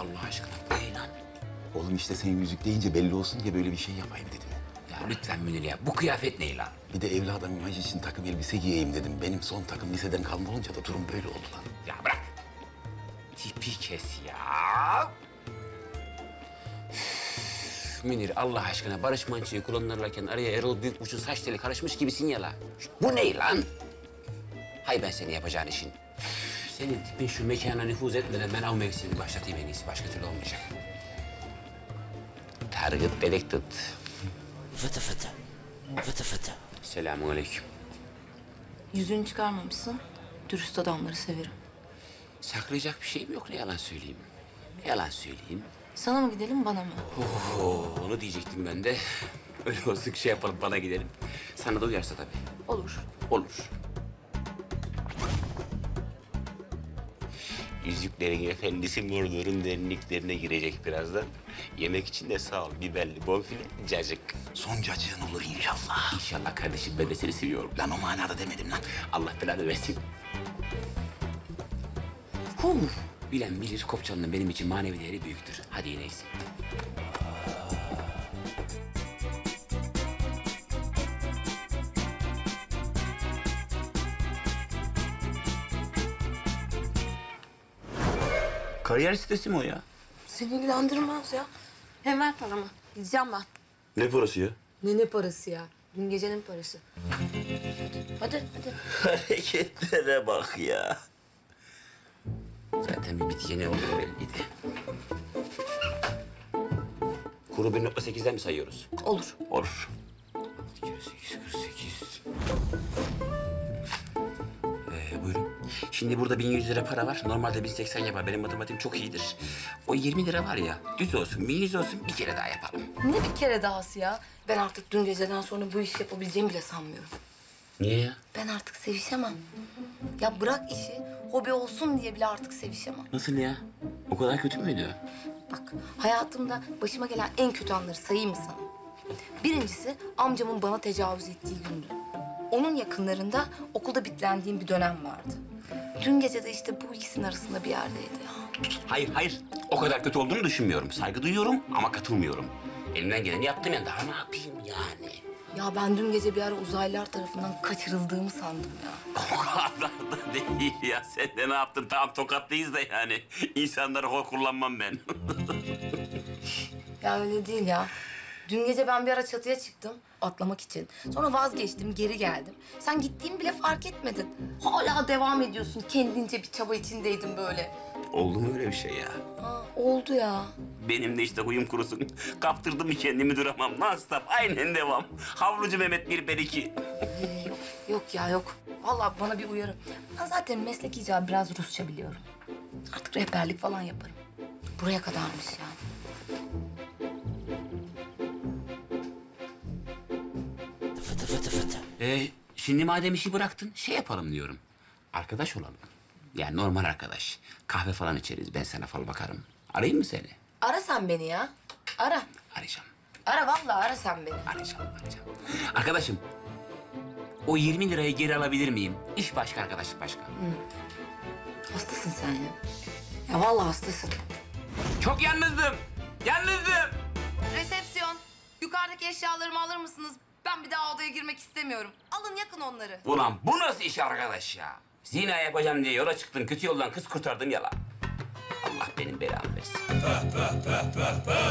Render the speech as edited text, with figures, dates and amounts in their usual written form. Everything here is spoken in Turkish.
oluyor Allah aşkına? Ey lan. Oğlum işte sen yüzük deyince belli olsun diye böyle bir şey yapayım dedim. Ya lütfen Münir ya, bu kıyafet ne lan? Bir de evli adam imajı için takım elbise giyeyim dedim. Benim son takım liseden kalma olunca da durum böyle oldu lan. Ya bırak. Tipi kes ya. Münir, Allah aşkına Barış Manço'yu kullanırlarken araya Erol Büyükburç'un saç teli karışmış gibisin ya la. Bu ne lan? Hay ben seni yapacağın işin. Senin tipin şu mekana nüfuz etmeden ben av mevsimini başlatayım en iyisi. Başka türlü olmayacak. Target delected. Fıtı fıtı. Fıtı fıtı. Selamünaleyküm. Yüzünü çıkarmamışsın. Dürüst adamları severim. Saklayacak bir şeyim yok. Ne yalan söyleyeyim. Ne yalan söyleyeyim. Sana mı gidelim, bana mı? Oh, onu diyecektim ben de. Öyle olsun ki şey yapalım, bana gidelim. Sana da uyarsa tabii. Olur. Olur. Yüzüklerin efendisi Mordor'un derinliklerine girecek birazdan. Yemek için de sağ ol, biberli bonfile, cacık. Son cacığın olur inşallah. İnşallah kardeşim, ben de seni seviyorum. Lan o manada demedim lan. Allah belanı versin. Hum. Bilen bilir, Kopçalı'nın benim için manevi değeri büyüktür. Hadi yine iyisin. Kariyer sitesi mi o ya? Seni ilgilendirmez ya. Hemen paramı. Gideceğim ben. Ne parası ya? Ne parası ya? Dün gecenin parası. Hadi, hadi. Hareketlere bak ya. Zaten bir bit yeni oldu belliydi. Kuru 1.8'den mi sayıyoruz? Olur. Olur. 848. Buyurun. Şimdi burada 1100 lira para var. Normalde 1080 yapar. Benim matematiğim çok iyidir. O 20 lira var ya, düz olsun, 1100 olsun, bir kere daha yapalım. Ne bir kere dahası ya? Ben artık dün geceden sonra bu işi yapabileceğimi bile sanmıyorum. Niye ya? Ben artık sevişemem. Ya bırak işi, hobi olsun diye bile artık sevişemem. Nasıl ya? O kadar kötü müydü? Bak, hayatımda başıma gelen en kötü anları sayayım mı sana? Birincisi, amcamın bana tecavüz ettiği gündü. Onun yakınlarında okulda bitlendiğim bir dönem vardı. Dün gece de işte bu ikisinin arasında bir yerdeydi. Hayır, hayır. O kadar kötü olduğunu düşünmüyorum. Saygı duyuyorum ama katılmıyorum. Elimden geleni yaptım ya, daha ne yapayım yani? Ya ben dün gece bir ara uzaylılar tarafından kaçırıldığımı sandım ya. O kadar da değil ya. Sen de ne yaptın? Tam tokatlıyız da yani. İnsanları hor kullanmam ben. Ya öyle değil ya. Dün gece ben bir ara çatıya çıktım atlamak için. Sonra vazgeçtim, geri geldim. Sen gittiğimi bile fark etmedin. Hala devam ediyorsun. Kendince bir çaba içindeydim böyle. Oldu mu öyle bir şey ya? Ha, oldu ya. Benim de işte huyum kurusun. Kaptırdım mı kendimi duramam. Non-stop aynen devam. Havlucu Mehmet 1-2. Yok ya yok. Vallahi bana bir uyarı. Ben zaten meslek icabı biraz Rusça biliyorum. Artık rehberlik falan yaparım. Buraya kadarmış ya. Fıtı fıtı fıtı. Şimdi madem işi bıraktın şey yapalım diyorum. Arkadaş olalım. Yani normal arkadaş. Kahve falan içeriz. Ben sana fal bakarım. Arayayım mı seni? Ara sen beni ya. Ara. Arayacağım. Ara vallahi ara sen beni. Arayacağım, arayacağım. Arkadaşım, o 20 lirayı geri alabilir miyim? İş başka, arkadaşlık başka. Hastasın sen ya. Ya vallahi hastasın. Çok yalnızdım. Yalnızdım. Resepsiyon. Yukarıdaki eşyalarımı alır mısınız? Ben bir daha odaya girmek istemiyorum. Alın yakın onları. Ulan bu nasıl iş arkadaş ya? Zina yapacağım diye yola çıktın, kötü yoldan kız kurtardın yalan. Allah benim belamı versin.